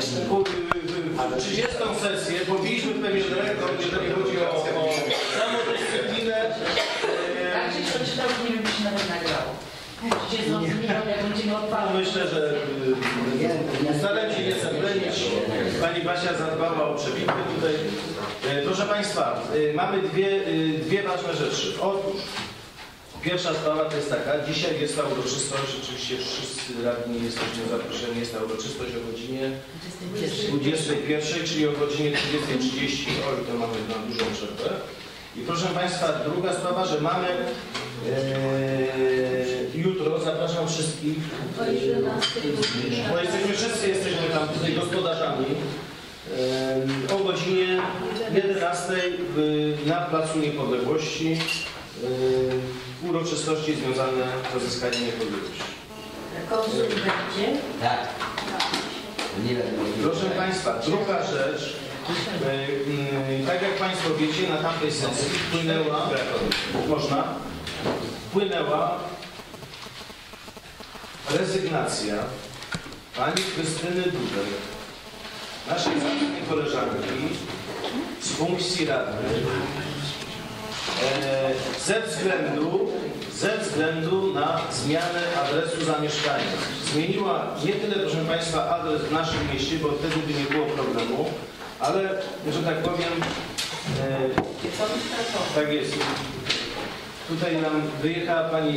30. sesję powinniśmy pewnie dyrektor, jeżeli chodzi o samodyscyplinę. Tak, gdzieś to czytał, nie wiem, czy się nawet nagrało. Myślę, że staram się nie zabronić. Pani Basia zadbała o przebitkę tutaj. Proszę Państwa, mamy dwie ważne rzeczy. Otóż pierwsza sprawa to jest taka, dzisiaj jest ta uroczystość, rzeczywiście wszyscy radni jesteśmy zaproszeni, jest ta uroczystość o godzinie 21, czyli o godzinie 20:30, to mamy na dużą przerwę. I proszę Państwa, druga sprawa, że mamy jutro, zapraszam wszystkich, bo wszyscy jesteśmy tam tutaj gospodarzami, o godzinie 11 na Placu Niepodległości. Uroczystości związane z uzyskaniem niepodległości. Konsul będzie? Tak. Proszę Państwa, druga rzecz. Tak jak Państwo wiecie, na tamtej sesji wpłynęła rezygnacja pani Krystyny Dużej, naszej znanej koleżanki z funkcji radnej, ze względu na zmianę adresu zamieszkania. Zmieniła nie tyle, proszę Państwa, adres w naszym mieście, bo wtedy by nie było problemu, ale, że tak powiem, tak jest. Tutaj nam wyjechała pani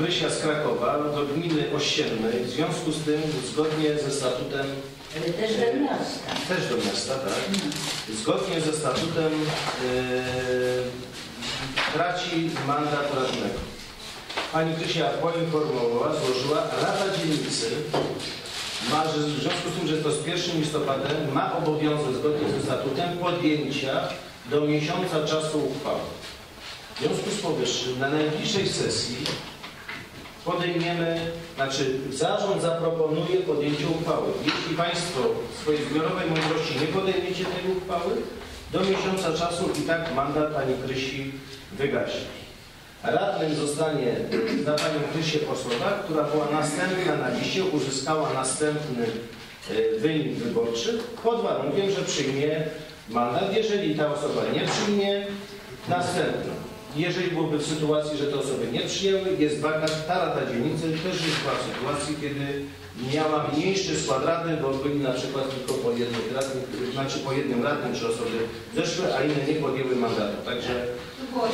Grysia z Krakowa do gminy Osiennej, w związku z tym, zgodnie ze statutem... Ale też do miasta. Też do miasta, tak. Zgodnie ze statutem traci mandat radnego. Pani Krysia poinformowała, złożyła Rada Dzielnicy, w związku z tym, że to z 1 listopadem ma obowiązek zgodnie ze statutem podjęcia do miesiąca czasu uchwały. W związku z powyższym na najbliższej sesji zaproponuję podjęcie uchwały. Jeśli Państwo w swojej zbiorowej mądrości nie podejmiecie tej uchwały, do miesiąca czasu i tak mandat pani Krysi wygasi. Radnym zostanie za panią Krysię Posłowa, która była następna na liście, uzyskała następny wynik wyborczy pod warunkiem, że przyjmie mandat. Jeżeli ta osoba nie przyjmie, następna. Jeżeli byłoby w sytuacji, że te osoby nie przyjęły, jest wakat. Ta Rada Dzielnicy też już była w sytuacji, kiedy miała mniejszy skład radny, bo byli na przykład tylko po jednym radnym, czy osoby zeszły, a inne nie podjęły mandatu. Także... Było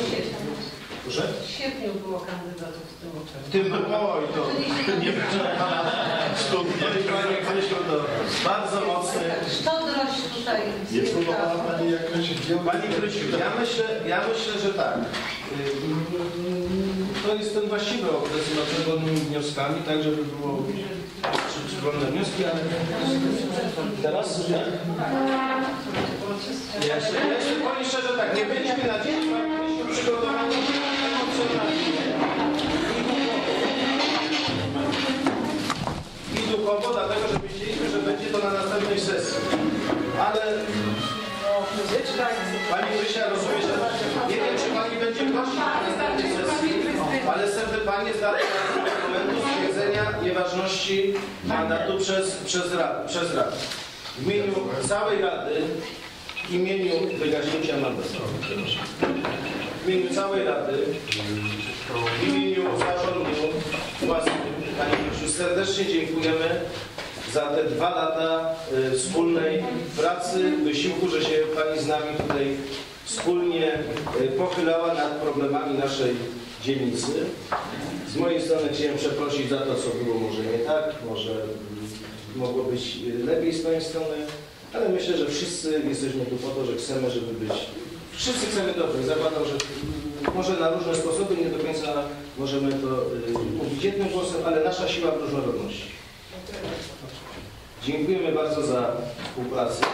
świetnie było kandydatów w tym roku. W tym było i to nie wyczerpana sztuka. Bardzo mocny. Szczodrość tutaj. Nie próbowała Pani jakoś... Pani Krysiu, ja myślę, że tak. To jest ten właściwy okres nad zgodnymi wnioskami, tak żeby było przygodne wnioski, ale teraz tak? Ja się powiem szczerze, że tak, nie będziemy na dzień, byliśmy przygotowani i duchowo, dlatego że myśleliśmy, że będzie to na następnej sesji, ale Pani Prysia rozumie, że nie wiem, czy Pani będzie prosić na następnej sesji, ale serce Pani jest dalej dokumentu stwierdzenia nieważności mandatu przez Radę. W imieniu całej Rady, w imieniu zarządu własnym, Pani Krysiu, serdecznie dziękujemy za te 2 lata wspólnej pracy, wysiłku, że się Pani z nami tutaj wspólnie pochylała nad problemami naszej dzielnicy. Z mojej strony chciałem przeprosić za to, co było może nie tak, może mogło być lepiej z mojej strony, ale myślę, że wszyscy jesteśmy tu po to, że chcemy, żeby być... Wszyscy chcemy dobrze. Zakładam, że może na różne sposoby, nie do końca możemy to mówić jednym głosem, ale nasza siła w różnorodności. Dziękujemy bardzo za współpracę.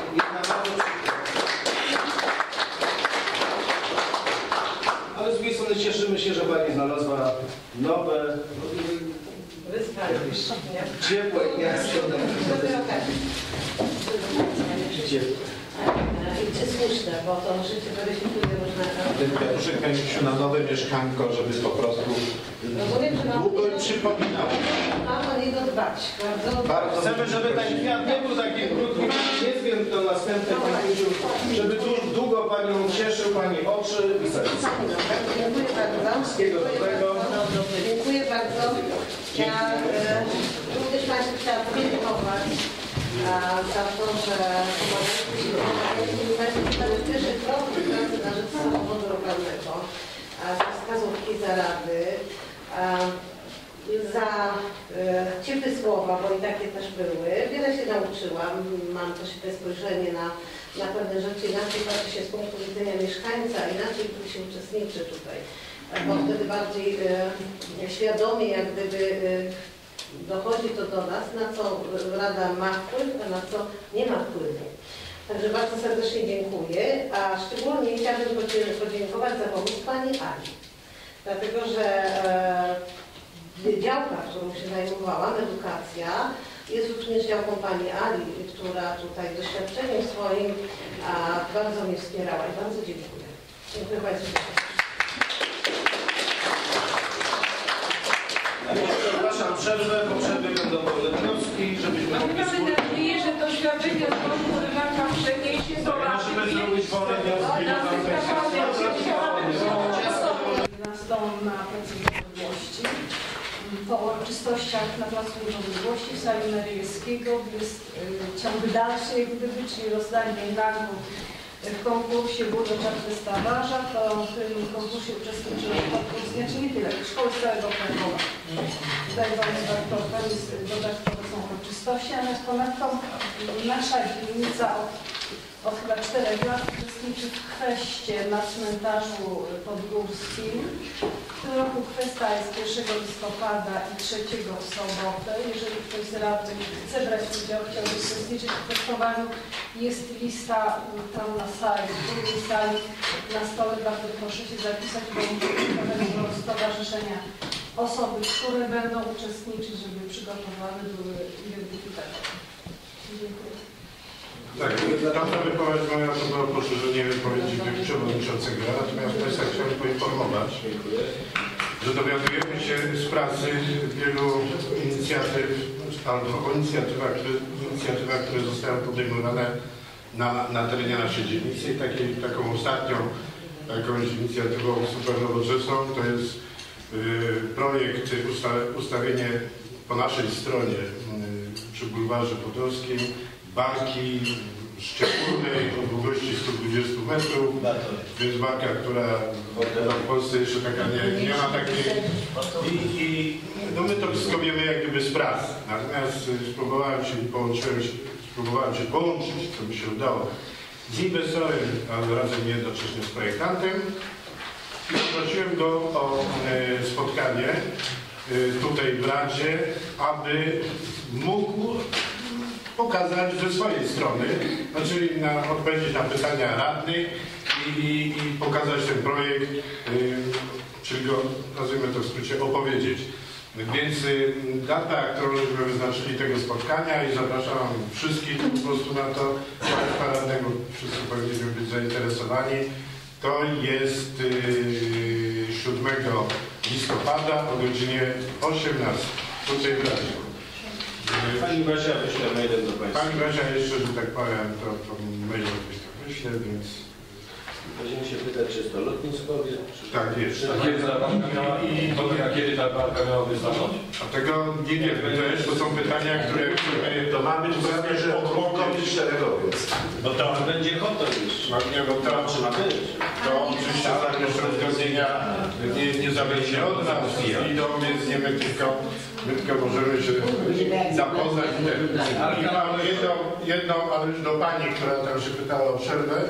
Ale z drugiej strony cieszymy się, że Pani znalazła nowe, ciepłe i słuszne, bo to życie weryfikuje różne... Proszę Kasiu, na nowe mieszkanko, żeby po prostu długo przypominało. Mam o niego dbać. Bardzo chcemy, żeby ten kwiat nie był taki brudny. do następnej konkursu, żeby długo Panią cieszył Pani oczy i serce. Dziękuję bardzo. Wszystkiego dobrego. Dziękuję bardzo. Ja również Państwu chciałam podziękować za to, że mamy pierwszy krok pracy na rzecz samorządu lokalnego, za wskazówki, za rady, za ciepłe słowa, bo i takie też były. Wiele się nauczyłam, mam też te spojrzenie na pewne rzeczy, inaczej patrzy się z punktu widzenia mieszkańca, inaczej który się uczestniczy tutaj. Bo wtedy bardziej świadomie jak gdyby dochodzi to do nas, na co Rada ma wpływ, a na co nie ma wpływu. Także bardzo serdecznie dziękuję, a szczególnie chciałabym podziękować za pomoc Pani Ali, dlatego że działka, którą się zajmowałam, edukacja, jest również działką Pani Ali, która tutaj doświadczeniem swoim bardzo mnie wspierała i bardzo dziękuję. Dziękuję bardzo. Przepraszam, przerwę, bo przerwy będą wnioski, żebyśmy mogli słuchać. Mam nadzieję, że to świadczenie z Polską Rybaka przeniesie do Rady. Możemy zrobić wolę wnioski na Podgórze. Po uroczystościach na Placu Niepodległości w sali Maryjewskiego jest ciąg dalszy, jak gdyby, czyli rozdanie nagród w konkursie Burza Stawarza. To w tym konkursie uczestniczył konkurs, znaczy nie tyle, szkoły z całego Krakowa. Tutaj jest dodatkowe są uroczystości, a nas ponadto nasza dzielnica od chyba 4 lat uczestniczy w kweście na Cmentarzu Podgórskim. W tym roku kwesta jest 1 listopada i 3 w sobotę. Jeżeli ktoś z radnych chce brać udział, chciałby uczestniczyć w kwestowaniu, jest lista tam na sali, w drugiej sali na stole, bardzo proszę się zapisać, bo będą stowarzyszenia osoby, które będą uczestniczyć, żeby przygotowane były identyfikaty. Dziękuję. Tak, tamta wypowiedź moja to była poszerzenie wypowiedzi przewodniczącego, natomiast Państwa chciałem poinformować, że dowiadujemy się z pracy wielu inicjatyw, albo o inicjatywach, które zostają podejmowane na terenie naszej dzielnicy. I taką ostatnią jakąś inicjatywą super nowoczesną to jest projekt ustawienie po naszej stronie przy Bulwarze Podolskim barki szczególnej o długości 120 metrów, więc barka, która w Polsce jeszcze taka nie ma takiej. No my to wszystko wiemy jak gdyby z pracy. Natomiast spróbowałem się połączyć, co mi się udało, z inwestorem, a zarazem jednocześnie z projektantem. I poprosiłem go o spotkanie tutaj w Radzie, aby mógł pokazać ze swojej strony, znaczy odpowiedzieć na pytania radnych i pokazać ten projekt, czyli go, nazwijmy to w skrócie, opowiedzieć. Więc data, którą żeśmy wyznaczyli tego spotkania i zapraszam wszystkich po prostu na to, Państwa radnego, wszyscy powinniśmy być zainteresowani, to jest 7 listopada o godzinie 18 tutaj w Radzie. Pani Basia wyśle mailem do Państwa. Pani Basia jeszcze, że tak powiem, to mailem wyśle, więc... Będziemy się pytać, czy jest to lotniskowie? Tak, jest. Kiedy ta barka miała wystanąć? A tego nie wiemy. To są pytania, które to mamy tu zamiast, że odłąkowi szeregowiec. No to będzie hotel już. To trzeba być. To oczywiście tam jeszcze uzgodnienia nie zależy od nas idą, więc nie my tylko... My tylko możemy się zapoznać. I mam jedną, ale już do Pani, która tam się pytała o przerwę,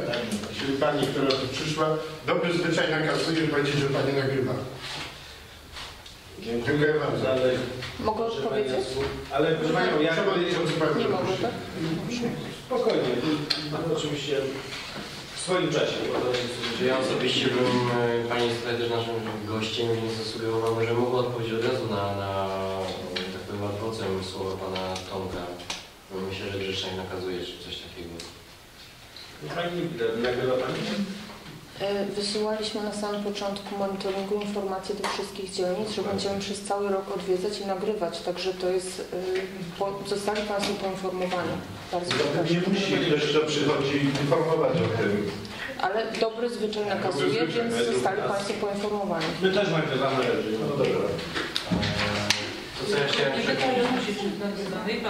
czyli Pani, która tu przyszła. Dobry zwyczaj nakazuje powiedzieć, że Pani nagrywa. Dziękuję bardzo. Mogę już powiedzieć? Ale proszę Panią, ja nie mogę, tak? Spokojnie. Oczywiście w swoim czasie. Ja osobiście byłem Pani tutaj też naszym gościem, więc zasugerowałem, że mogę odpowiedzieć od razu na adwocem słowa Pana Tomka. Myślę, że Grzeszczaj nakazuje coś takiego. Pani nagrywa Pani? Wysyłaliśmy na samym początku monitoringu informacje do wszystkich dzielnic, że będziemy przez cały rok odwiedzać i nagrywać. Także to jest, zostali Państwo poinformowani. Bardzo dziękuję. Nie musi ktoś, kto przychodzi, informować o tym. Ale dobry zwyczaj nakazuje, więc zostali Państwo poinformowani. My też mamy zameldowanie. No dobra. To co ja chciałem to tu Pani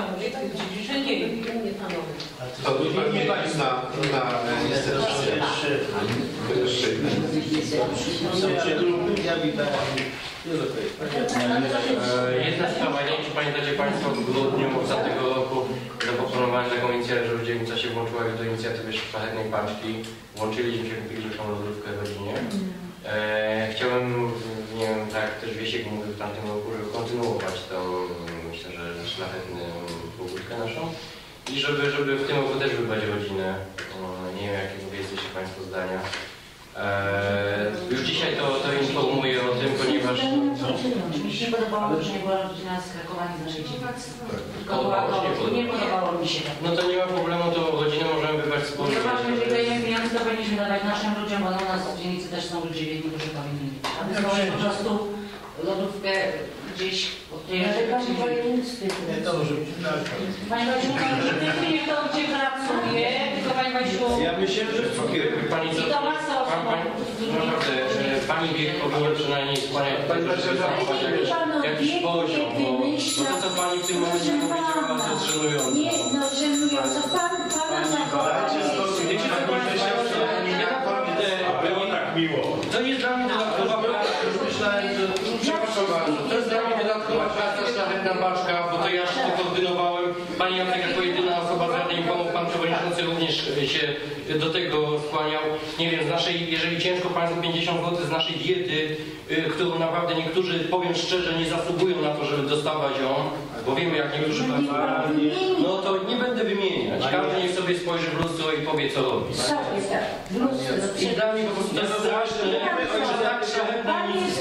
na listę jedna sprawa, nie wiem czy pamiętacie Państwo, w grudniu ostatniego roku zaproponowałem taką inicjatywę, żeby dzielnica się włączyła do inicjatywy Szlachetnej Paczki. Włączyliśmy się w pierwszą rozrywkę w rodzinie. Chciałem, nie wiem, tak też Wiesiek mówił w tamtym roku, żeby kontynuować tą, myślę, że szlachetną pobudkę naszą. I żeby w tym roku też wybrać rodzinę. Nie wiem, jakiego jesteście Państwo zdania. Już dzisiaj to informuję o tym, ponieważ... Mi się podobało, że nie była rodzina z Krakowa, nie z naszej dzielnicy. Nie podobało mi się. No to nie ma problemu, to rodzinę możemy wybrać wspólnie. No właśnie, jeżeli dajemy pieniądze, to powinniśmy dawać naszym ludziom, bo u nas w dzielnicy też są ludzie biedni, którzy powinni. A my mamy po prostu lodówkę gdzieś... Ale Pani Województwo... Nie, to może być dalsze. Pani Maciółka, ty nie to, gdzie pracuje, tylko Pani Maciółka... Ja myślałem, że Pani... I to masa osób... Pani wiek powinien przynajmniej skłaniać... Pani Maciółka, jakiś poziom, bo to, co Pani w tym momencie powiedziała, to jest żenujące. Nie, no żenujące. Pana zakończy... Jak Pan widzę, było tak miło. To nie dla mnie dodatkowa praca, już myślałem, że... To jest dla mnie dodatkowa praca, szlachetna paczka, bo to ja się koordynowałem. Pani Jacek jako jedyna osoba z Rady mi pomógł, Pan Przewodniczący również się do tego skłaniał. Nie wiem, z naszej, jeżeli ciężko Państwu 50 zł z naszej diety, którą naprawdę niektórzy, powiem szczerze, nie zasługują na to, żeby dostawać ją, bo wiemy jak niektórzy bardzo radni, no to nie będę wymieniać. Każdy niech sobie spojrzy w lustro i powie co robi. I dla mnie po prostu to jest straszne, że tak szlachetna wymawianie,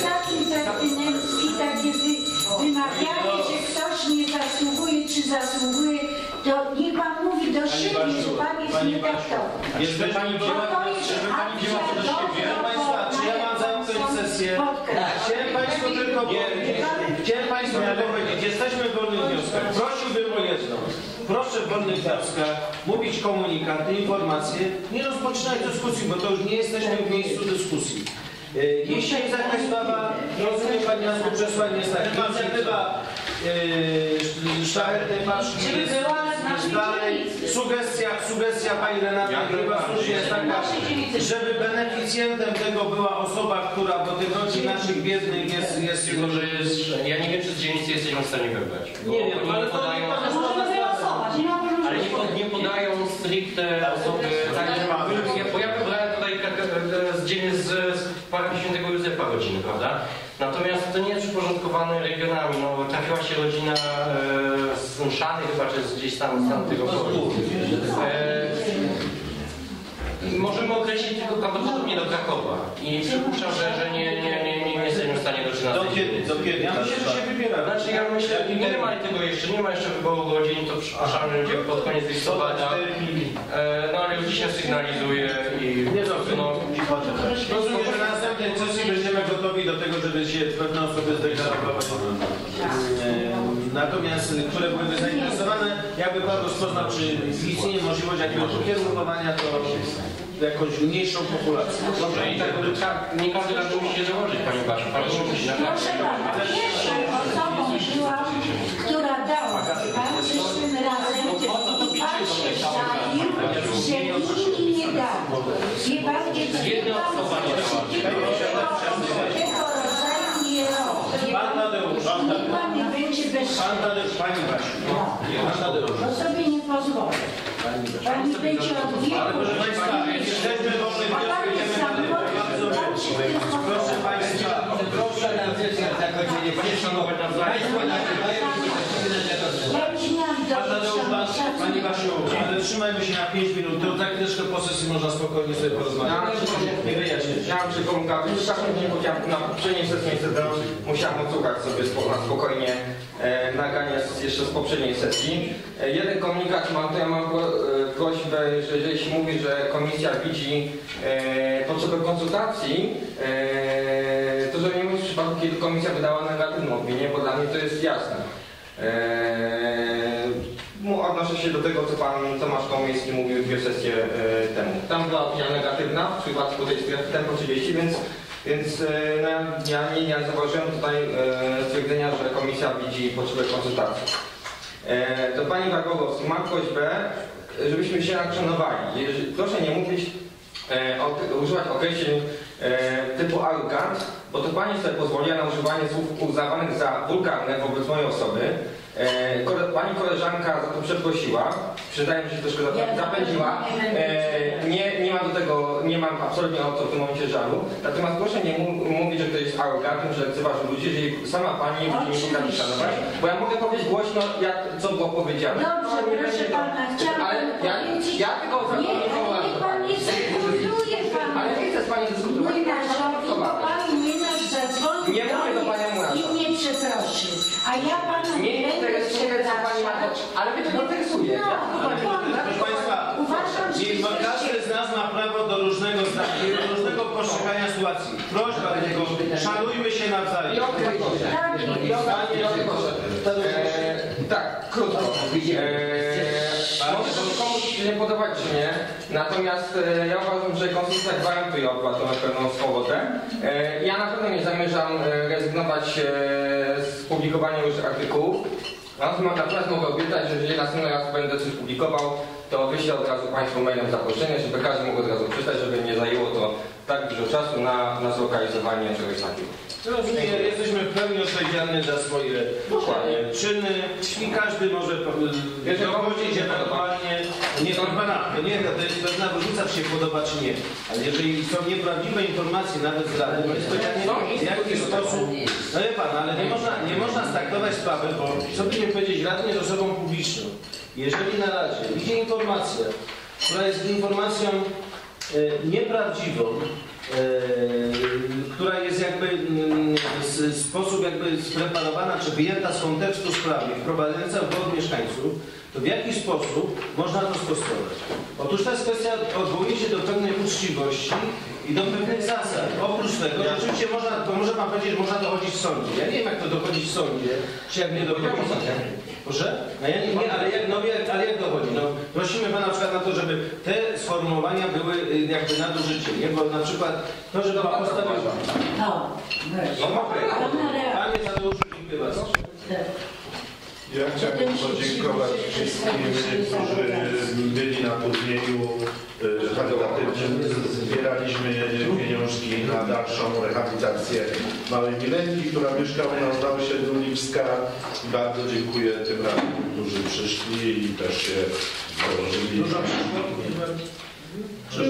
że ktoś nie zasługuje, czy zasługuje, to niech Pan mówi do siebie, że Pan jest nietraktowy. Jeżeli Pani wzięła to do siebie, czy ja mam zająć sesję? Chciałem Państwu tylko powiedzieć, jesteśmy w wolnych wnioskach. Prosiłbym o jedno. Proszę w wolnych wnioskach mówić komunikaty, informacje, nie rozpoczynać dyskusji, bo to już nie jesteśmy w miejscu dyskusji. Jeśli jest jakaś sprawa, rozumiem Pani nazwę przesłanie jest tak. Inicjatywa Szlachetnej Paczki jest dalej. Sugestia Pani Renaty Gryba słusznie jest taka, żeby beneficjentem tego była osoba, która dotyczy naszych biednych jest jego... Ja nie wiem, czy z dzielnicy jesteśmy w stanie wybrać. Nie wiem, ale to nie podają stricte osoby... Bo ja wybrałem tutaj z Parku Świętego Józefa rodziny, prawda? Natomiast to nie jest przyporządkowane regionami. No, trafiła się rodzina z Mszany chyba, czy gdzieś tam z tamtego powodu. Możemy określić tylko prawdopodobnie do Krakowa. I przypuszczam, że nie jesteśmy w stanie dotrzymać. Do kiedy? Ja myślę, że się wybiera. Znaczy ja myślę, nie ma tego jeszcze, wyboru godzin, to przypuszczam, że będzie pod koniec listopada. No ale już się sygnalizuje i... Rozumiem, że na następnej sesji będziemy gotowi do tego, żeby się pewne osoby zdeklarowały. Natomiast, które byłyby zainteresowane, jakby Pan rozpoznał, czy istnieje możliwość jakiegoś ukierunkowania, to jakąś mniejszą populację. Dobrze, i tak nie każdy raz musi się założyć, Pani Basiu. Proszę Pana, pierwszą osobą była, która dała Pan tym razem i Pan się szalił, że inni nie dało. Wie Pan, kiedy Pan złożył tego rodzaju nie robi. Niech Pan nie będzie bez Pani Basiu, to sobie nie pozwolę. Pani będzie od wieku, proszę Państwa, proszę na wieczne zakończenie, Panie Szanowej, na wzajemnie. Pani Basiu, ale trzymajmy się na 5 minut, to tak troszkę po sesji można spokojnie sobie porozmawiać. Nie wyjaśnić. Chciałem przy komunikacji, już tak nie powiedziałem, na poprzedniej sesji musiałem odsłuchać sobie spokojnie nagrania jeszcze z poprzedniej sesji. Jeden komunikat mam, to ja mam prośbę, że jeżeli się mówi, że komisja widzi potrzebę konsultacji, to żeby nie mówić w przypadku, kiedy komisja wydała negatywną opinię, bo dla mnie to jest jasne. Odnoszę się się do tego, co pan Tomasz Komiejski mówił dwie sesje temu. Tam była opinia negatywna w przypadku tej strefy tempo 30, więc ja nie zauważyłem tutaj stwierdzenia, że komisja widzi potrzebę konsultacji. To pani Wagowska, mam prośbę, żebyśmy się akcjonowali. Proszę nie mówić, używać określeń typu arrogant, bo to pani sobie pozwoliła na używanie słów uznawanych za wulgarne wobec mojej osoby. Pani koleżanka za to przeprosiła, przyznaję mi się troszkę zapędziła, nie mam do tego, nie mam absolutnie o to w tym momencie żalu, natomiast proszę nie mówić, że ktoś jest arogantem, że lekceważy ludzi, jeżeli sama pani nie potrafi szanować, bo ja mogę powiedzieć głośno, jak, co było powiedziane. Dobrze, no, proszę pana, chciałabym powiedzieć, ja tylko niech pan nie dyskutuje pan, ale nie chcę z pani dyskutować, nie mówię do pani Murasa. Przeprosi. A ja pana nie będę przepraszała. Ale mnie to nie interesuje. Proszę państwa, każdy z nas ma prawo do różnego zdania, do różnego postrzegania sytuacji. Prośba tylko, szanujmy się nawzajem. I tak, krótko. Może to komuś nie podobać, czy nie? Natomiast ja uważam, że konstytucja gwarantuje obywatelom pewną swobodę. Ja na pewno nie zamierzam rezygnować z publikowania już artykułów. Natomiast mogę obiecać, że jeżeli następny raz będę coś publikował, to wyślę od razu państwu mailem zaproszenie, żeby każdy mógł od razu przeczytać, żeby nie zajęło to tak dużo czasu na zlokalizowanie czegoś takiego. Rozumiem, jesteśmy w pełni odpowiedzialni za swoje czyny i każdy może dochodzić ewentualnie nie, to jest pewna różnica, czy się podoba, czy nie. Ale jeżeli są nieprawdziwe informacje nawet z Rady, to jest pytanie, w jaki sposób... No wie pan, ale nie można startować sprawy, bo co by nie powiedzieć, Rada jest osobą publiczną. Jeżeli na razie idzie informacja, która jest informacją nieprawdziwą, która jest jakby w sposób jakby spreparowana czy wyjęta z kontekstu sprawy, wprowadzająca w błąd mieszkańców, to w jaki sposób można to stosować? Otóż ta kwestia odwołuje się do pewnej uczciwości i do pewnych zasad. Oprócz tego, rzeczywiście można, to może pan powiedzieć, że można dochodzić w sądzie. Ja nie wiem, jak to dochodzić w sądzie, czy jak nie dochodzi w sądzie. Proszę? No ja nie, ale jak dochodzi? No, prosimy pana na przykład na to, żeby te sformułowania były jakby nadużycie, nie? Bo na przykład to, że pan postawił... No, panie Tadeuszu, dziękuję bardzo. Ja chciałbym podziękować wszystkim, którzy byli na turnieju charytatywnym. Zbieraliśmy pieniążki na dalszą rehabilitację małej Mileńki, która mieszka u nas na osiedlu Lipska. Bardzo dziękuję tym radnym, którzy przyszli i też się założyli.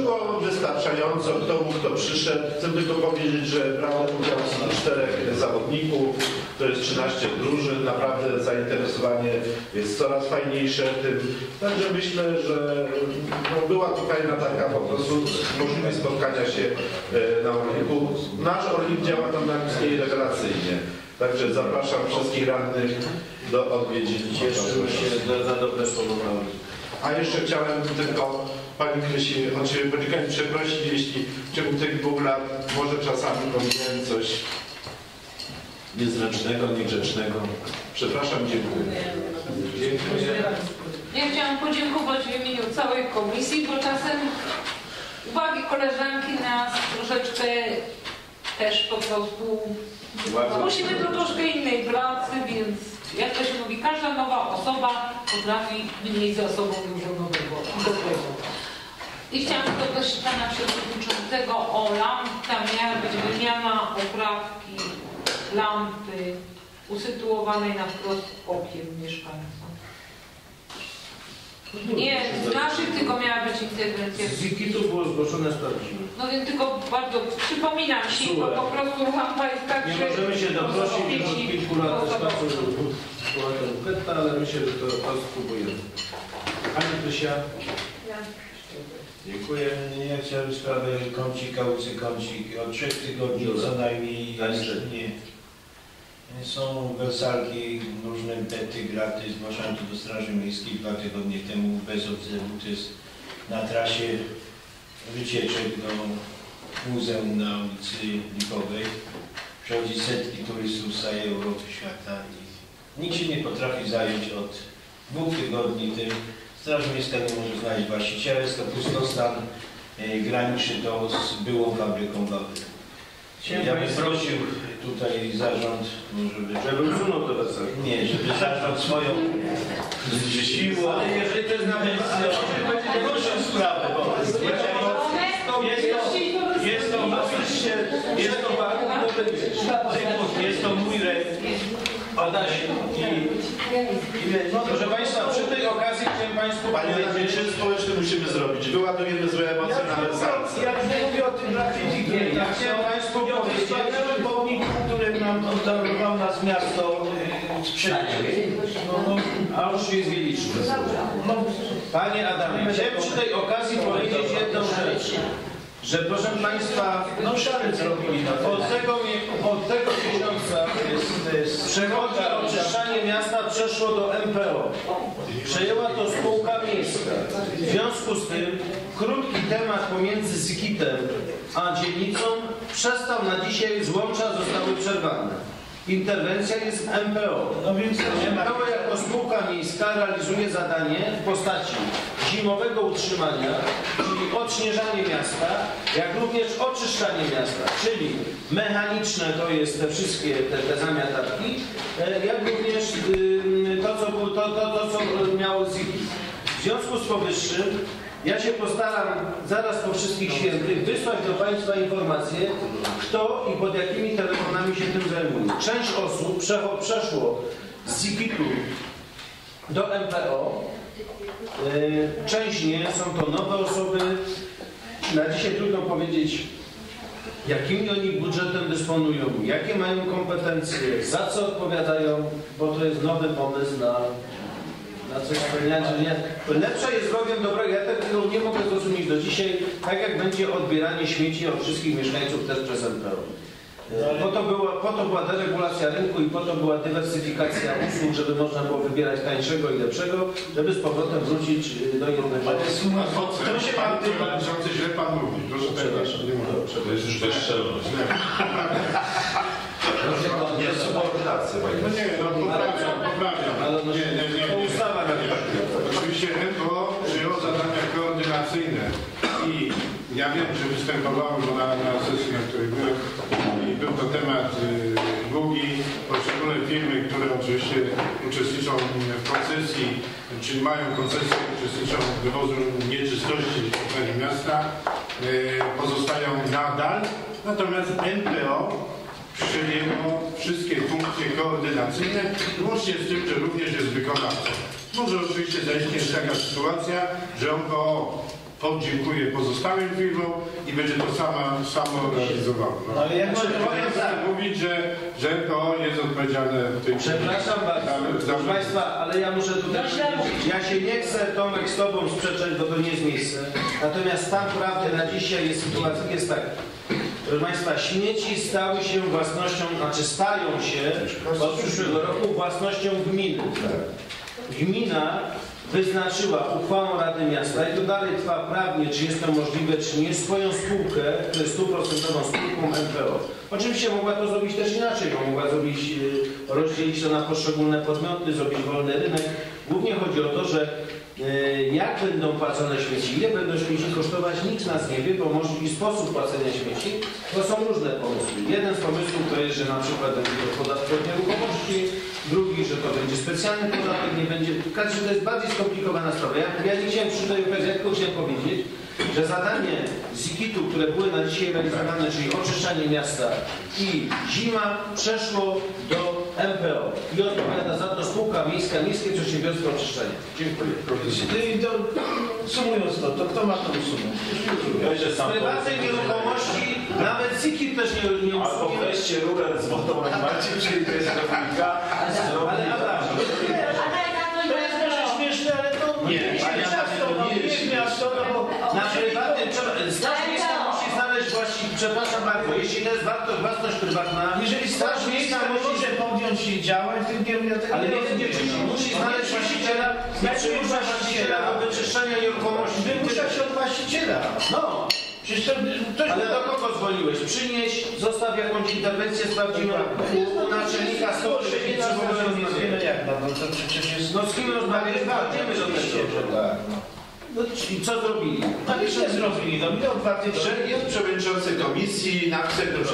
Było wystarczająco, kto mógł, kto przyszedł. Chcę tylko powiedzieć, że brałem udział z 4 zawodników, to jest 13 drużyn. Naprawdę zainteresowanie jest coraz fajniejsze tym. Także myślę, że no, była to fajna taka po prostu możliwość spotkania się na Orliku. Nasz Orlik działa tam najmniej rekreacyjnie. Także zapraszam wszystkich radnych do odwiedzin. Cieszymy się za dobre spotkanie. A jeszcze chciałem tylko pani Krysi od siebie podziękować, przeprosić, jeśli w ciągu tych 2 lat może czasami powiedziałem coś niezręcznego, niegrzecznego. Przepraszam, dziękuję. Dziękuję. Ja chciałam podziękować w imieniu całej komisji, bo czasem uwagi koleżanki nas troszeczkę też po prostu... Musimy do troszkę innej pracy, więc jak to się mówi, każda nowa osoba potrafi mniej ze sobą dużo nowego. I chciałam dodać pana przewodniczącego o lampę, tam miała być wymiana oprawki lampy usytuowanej na wprost okiem mieszkańca. Nie, z naszych tylko miała być interwencja. Z ZIKIT-u było zgłoszone sprawdziwe. No więc tylko bardzo przypominam się, bo po prostu lampa jest tak, że... Nie możemy się doprosić od kilku lat do spaceru, ale myślę, że to spróbujemy. Pani Prysia. Dziękuję. Ja chciałem sprawę kącik. Od 3 tygodni co najmniej są wersalki, różne bety, graty zgłaszane do Straży Miejskiej 2 tygodnie temu bez odzewu. To jest na trasie wycieczek do muzeum na ulicy Lipowej. Przechodzi setki turystów z całej Europy, świata i nikt się nie potrafi zająć od 2 tygodni tym, Straż Miejska nie może znaleźć właściciela, jest to pustostan, graniczy to z byłą fabryką baby. Ja bym prosił tutaj zarząd, żeby usunął to wezwanie. Nie, żeby zarząd swoją siłą. Ale jeżeli to jest na będzie gorszą sprawę, bo jest to mój rejestr. Proszę Państwa, przy tej okazji chciałem Państwu... Panie Radny, czyn społeczny musimy zrobić. Wyładujemy złe emocje na wersalce. Ja już nie mówię o tym dla fizyki. Ja chciałem Państwu powiedzieć, że pomnik, który nam oddarował nas miasto a już jest wieliczne. Panie Adamie, chciałem przy tej okazji powiedzieć jedną rzecz. Że proszę Państwa, no szary zrobili na to. Od tego miesiąca przechodzi oczyszczanie miasta przeszło do MPO. Przejęła to spółka miejska. W związku z tym krótki temat pomiędzy ZIKIT-em a dzielnicą przestał na dzisiaj, złącza zostały przerwane. Interwencja jest MPO. No więc MPO jako spółka miejska realizuje zadanie w postaci zimowego utrzymania, czyli odśnieżanie miasta, jak również oczyszczanie miasta, czyli mechaniczne to jest te wszystkie te zamiatarki, jak również to co miało ZIKIT. W związku z powyższym ja się postaram zaraz po wszystkich świętych wysłać do Państwa informacje, kto i pod jakimi telefonami się tym zajmuje. Część osób przeszło z ZIKIT-u do MPO, część nie, są to nowe osoby. Na dzisiaj trudno powiedzieć, jakimi oni budżetem dysponują, jakie mają kompetencje, za co odpowiadają, bo to jest nowy pomysł na... Lepsze jest bowiem dobrego, ja tego nie mogę zrozumieć do dzisiaj, tak jak będzie odbieranie śmieci od wszystkich mieszkańców też przez MPO. Po to była deregulacja rynku i po to była dywersyfikacja usług, żeby można było wybierać tańszego i lepszego, żeby z powrotem wrócić do jednego. Ale suma koce, pan źle pan mówi, proszę przepraszam, nie mówię. To jest już bezczelność. Nie subordynację. No nie, no poprawiam. Nie. Ustawa oczywiście MPO przyjął zadania koordynacyjne i ja wiem, że występowałem na sesji, na której byłem i był to temat długi. Poszczególne firmy, które oczywiście uczestniczą w koncesji, czyli mają koncesję, uczestniczą w wywozu nieczystości w terenie miasta, pozostają nadal. Natomiast MPO przyjęło wszystkie funkcje koordynacyjne, łącznie z tym, że również jest wykonawcą. Może oczywiście zajść też taka sytuacja, że MPO podziękuje pozostałym firmom i będzie to samo realizowało. No. Ale jak można mówić, że MPO jest odpowiedzialne w tej chwili. Przepraszam bardzo, proszę Państwa, ale ja muszę tutaj powiedzieć. Ja się nie chcę, Tomek, z Tobą sprzeczać, bo to nie jest miejsce. Natomiast stan prawdy na dzisiaj jest sytuacja jest taka. Proszę Państwa, śmieci stały się własnością, znaczy stają się od przyszłego roku własnością gminy. Gmina wyznaczyła uchwałą Rady Miasta i to dalej trwa prawnie, czy jest to możliwe, czy nie, swoją spółkę, to jest 100% spółką MPO. Oczywiście mogła to zrobić też inaczej, bo mogła zrobić, rozdzielić to na poszczególne podmioty, zrobić wolny rynek. Głównie chodzi o to, że jak będą płacone śmieci, ile będą śmieci kosztować, nikt nas nie wie, bo możliwy sposób płacenia śmieci, to są różne pomysły. Jeden z pomysłów to jest, że na przykład będzie podatek od nieruchomości, drugi, że to będzie specjalny podatek, nie będzie... Każdy, to jest bardziej skomplikowana sprawa. Ja nie chciałem przy tej okazji, tylko chciałem powiedzieć, że zadanie ZIKIT-u, które były na dzisiaj realizowane, czyli oczyszczanie miasta i zima, przeszło do MPO. I odpowiada za to spółka miejska, Miejskie Przedsiębiorstwo Oczyszczenia. Dziękuję. Sumując to, kto ma to usunąć? W prywatnej nieruchomości nawet ZIKIT też nie usunął. Albo wreszcie rurę z wodą na macie, czyli to jest rownika. To jest może śmieszne, ale to nie jest miasto, bo na prywatnym musi znaleźć właściwie, przepraszam bardzo, jeśli to jest własność prywatna, jeżeli Straż Miejska musi podjąć się działań w tym kierunku, ale musi znaleźć właściciela, nie przymusza właściciela do wyczyszczenia nieruchomości. Wymusza się od właściciela. No. Ale do kogo dzwoniłeś? Przynieś, zostaw jakąś interwencję, sprawdzimy u naczelnika stołu, czy w ogóle rozmawiamy. No z kim rozmawiamy? Będziemy do tego. No i co zrobili? No nic nie zrobili. No minął 2 tygodnie. Jest przewodniczący komisji na sektorze.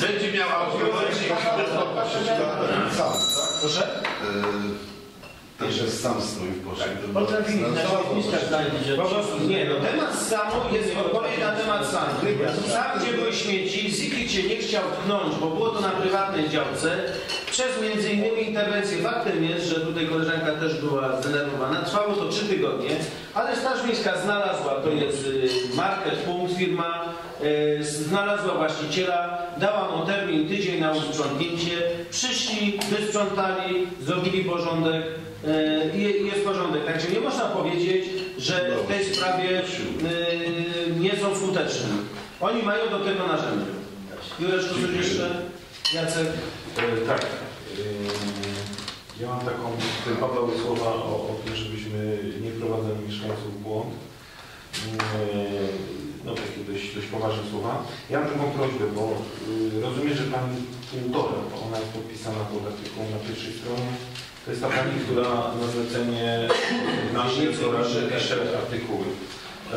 Będzie miała odpowiedź. Proszę? Także sam strój w poszczególnych. Potrafili znaleźć. Po prostu nie, no temat SAN-u jest odpowiedź na temat SAN-u. Sam, gdzie były śmieci, ZIKIT się nie chciał tknąć, bo było to na prywatnej działce, przez m.in. interwencję. Faktem jest, że tutaj koleżanka też była zdenerwowana. Trwało to 3 tygodnie, ale Straż Miejska znalazła, to jest market, punkt, firma, znalazła właściciela, dała mu termin tydzień na usprzątnięcie, przyszli, wysprzątali, zrobili porządek, i jest porządek. Także nie można powiedzieć, że w tej sprawie nie są skuteczni. Oni mają do tego narzędzie. Jureczko, coś jeszcze? Jacek? Tak. Ja mam taką, tutaj padały słowa o tym, żebyśmy nie wprowadzali mieszkańców w błąd. No takie dość poważne słowa. Ja mam taką prośbę, bo rozumiem, że pani Półtora, ona jest podpisana pod artykułem na pierwszej stronie. To jest ta pani, która na zlecenie naszej Rady pisze artykuły.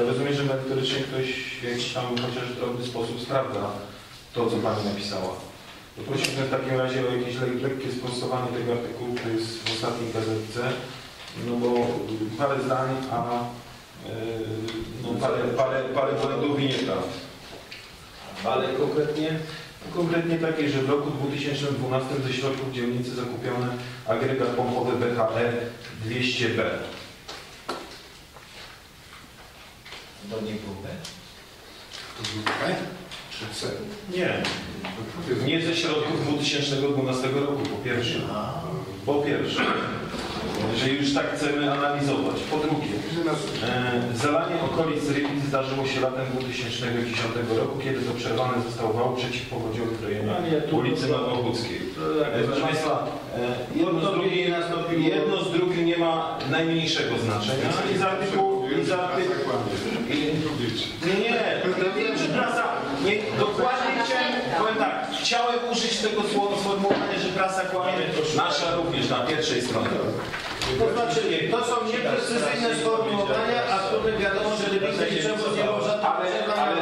Rozumiem, że merytorycznie ktoś w jakiś tam chociaż drobny sposób sprawdza to, co pani napisała. Prosiłbym w takim razie o jakieś lekkie sprostowanie tego artykułu, który jest w ostatniej gazetce. No bo parę zdań, a no parę błędów i nieprawd. Ale konkretnie? Konkretnie takiej, że w roku 2012 ze środków dzielnicy zakupiony agregat pompowy BHE 200B. To nie było B? To było B? Czy C? Nie. Nie ze środków 2012 roku, po pierwsze. Po pierwsze. Jeżeli już tak chcemy analizować. Po drugie, zalanie okolic Rybic zdarzyło się latem 2010 roku, kiedy to przerwane został wał przeciwpowodziowy rejonie ulicy Nowogódzkiej. Proszę Państwa, jedno z drugim nie ma najmniejszego znaczenia. I za artykuł... Dokładnie chciałem, powiem tak, chciałem użyć tego sformułowania, że prasa kłamie, nasza również na pierwszej stronie. To znaczy, to są nieprecyzyjne sformułowania, a z których wiadomo, że Rybice niczego nie może. Ale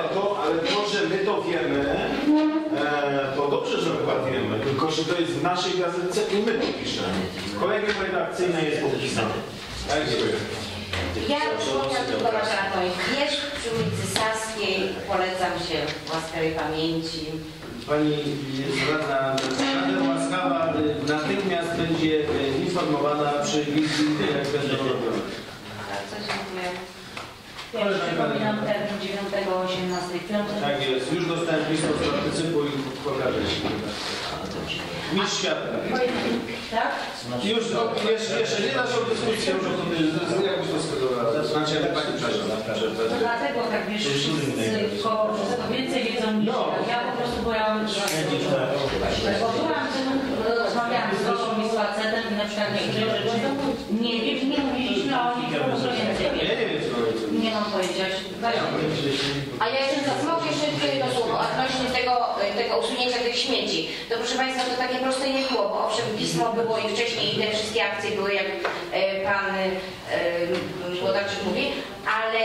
to, że my to wiemy, to dobrze, że dokładnie wiemy, tylko że to jest w naszej gazetce i my to piszemy. Kolegium redakcyjne jest podpisane. Dziękuję. Ja przypomniałam tylko Wasz na koniec. Jest przy ulicy Saskiej, polecam się łaskawej pamięci. Pani radna łaskawa natychmiast będzie informowana przy wizji, jak będą robione. Bardzo dziękuję. Ja przypominam termin 9-18. Tak jest, już dostałem listę z partycypu i pokażę się. Mistrz świata. Tak? Już jeszcze nie naszą dyskusję, już o tym jakoś to skontrolować. Znaczy, ale Pani przepraszam. To dlatego tak wiesz, wszystko więcej wiedzą niż ja po prostu byłam... Bo byłam, rozmawiałam z Goszą i z facetem i na przykład niektóre rzeczy nie mówiliśmy, a oni po prostu więcej wiedzą. Nie mam powiedzieć. A ja jeszcze mogę jeszcze jedno słowo odnośnie tego usunięcia tych śmieci. To proszę Państwa, to takie proste nie było, bo owszem pismo było i wcześniej i te wszystkie akcje były, jak pan Włodarczyk mówi, ale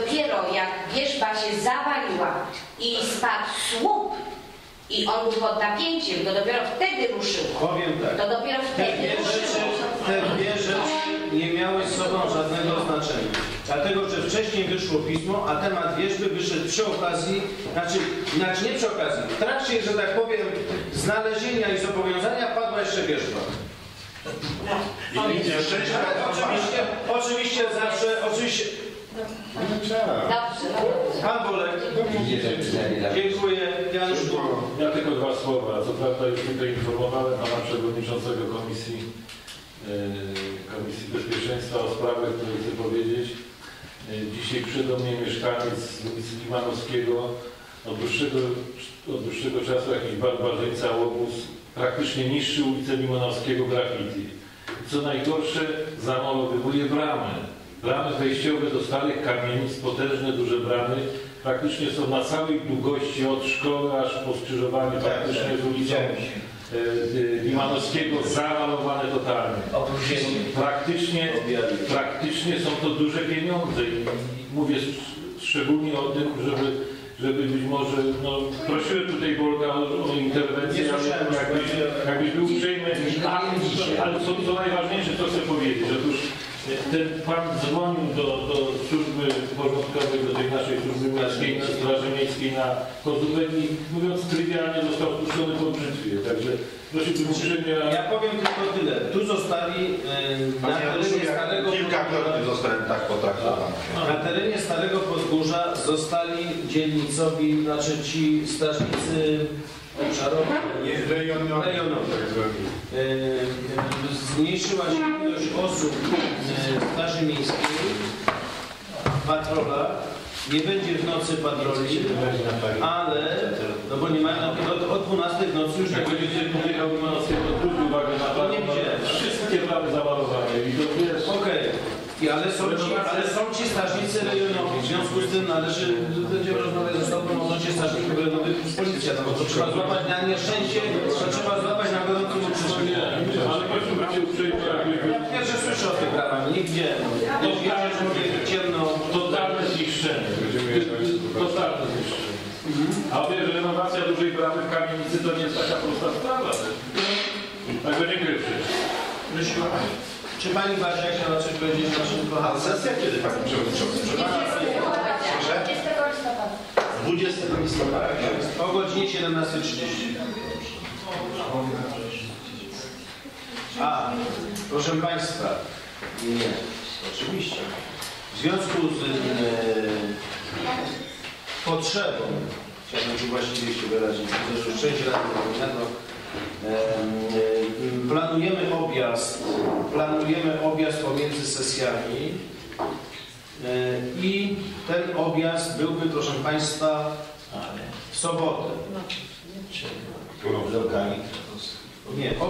dopiero jak wierzba się zawaliła i spadł słup, i on był pod napięciem, to dopiero wtedy ruszyło. Powiem tak. To dopiero wtedy ruszyło. Te dwie rzeczy nie miały z sobą żadnego znaczenia. Dlatego, że wcześniej wyszło pismo, a temat wierzby wyszedł przy okazji, znaczy nie przy okazji, w trakcie, że tak powiem, znalezienia i zobowiązania padła jeszcze wierzba. Oczywiście zawsze, Pan Bolek, dziękuję. Januszku. Ja tylko 2 słowa. Co prawda już tutaj informowałem pana przewodniczącego Komisji Bezpieczeństwa o sprawę, którą chcę powiedzieć. Dzisiaj przyszedł do mnie mieszkaniec z ulicy Limanowskiego. Od dłuższego czasu jakiś barbarzyńca, łobuz praktycznie niszczy ulicę Limanowskiego graffiti. Co najgorsze, zamalowywuje bramę. Bramy wejściowe do starych kamienic, potężne, duże bramy, praktycznie są na całej długości od szkoły aż po skrzyżowanie praktycznie z ulicą Limanowskiego, zamalowane totalnie. Praktycznie są to duże pieniądze i mówię szczególnie o tym, żeby być może, no prosiłem tutaj Bolka o interwencję, ale jakbyś był uprzejmy, ale co najważniejsze, co chcę powiedzieć, otóż ten pan dzwonił do służby porządkowej, do tej naszej służby miejskiej, na Straży Miejskiej na Kozówek i mówiąc trywialnie został wpuszczony po brzytwie, także prosiłbym uprzejmie. Ja powiem tylko tyle, tu zostali na terenie starego na terenie Starego Podgórza zostali dzielnicowi, znaczy ci strażnicy obszarowi, rejonowi. Zmniejszyła się ilość osób w Straży Miejskiej, patrola, nie będzie w nocy patroli, ale, no bo nie mają od 12 w nocy już jak będzie pomykał w nocy, to zwróć uwagę na to, wszystkie prawy zawalowane. Ale są ci strażnicy rejonowi, w związku z tym należy, będziemy rozmawiać ze sobą o nocie strażników rejonowych z policja, no bo trzeba złapać na nieszczęście, trzeba złapać na gorącym uczestniku. Ale proszę uprzejmie, pierwsze słyszę o tych prawach, nigdzie. To wiecie, że mówię ciemno, totalne zniszczenie. Totalne zniszczenie. A wiesz, że renowacja dużej bramy w kamienicy to nie jest taka prosta sprawa. Także dziękuję wszystkim. Czy Pani Basia chciała coś powiedzieć o naszym kochanym? Sesja kiedy Pani przewodnicząca? 20 listopada. O godzinie 17:30. A, proszę Państwa, nie, oczywiście. W związku z potrzebą, chciałbym tu właściwie się wyrazić, że już 6 lat temu, planujemy objazd pomiędzy sesjami i ten objazd byłby, proszę Państwa, w sobotę. Nie,